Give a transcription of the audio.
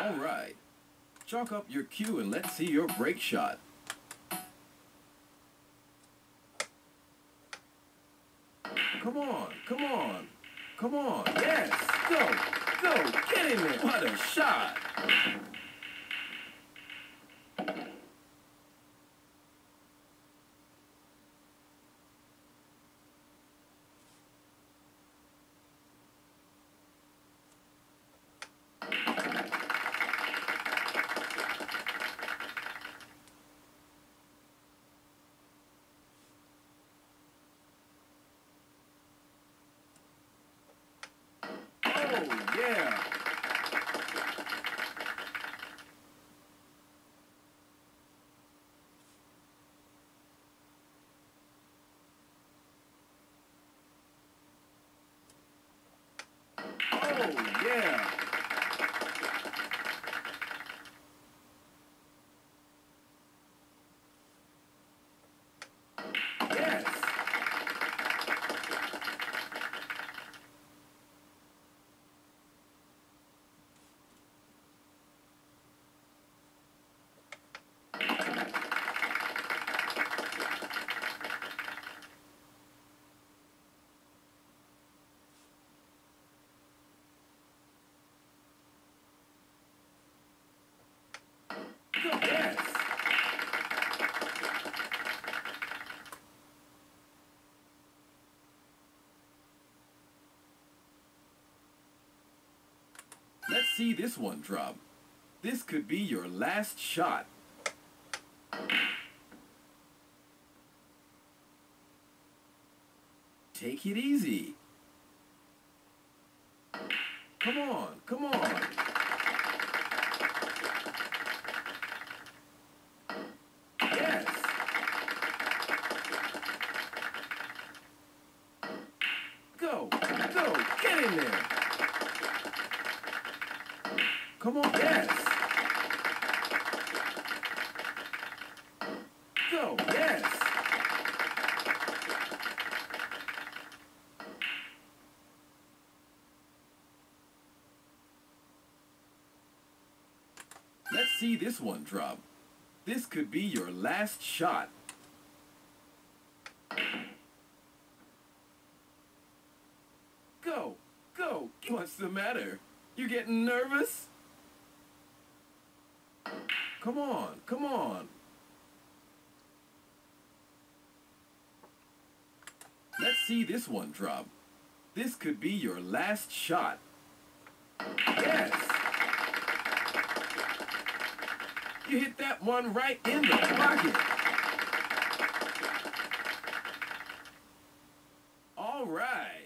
All right. Chalk up your cue and let's see your break shot. Come on, come on, come on. Yes, go, go, get in there. What a shot. Yeah. Oh, yeah. Let's see this one drop. This could be your last shot. Take it easy. Come on, come on. Come on, yes! Go, yes! Let's see this one drop. This could be your last shot. Go, go! What's the matter? You getting nervous? Come on, come on. Let's see this one drop. This could be your last shot. Yes! You hit that one right in the pocket. All right.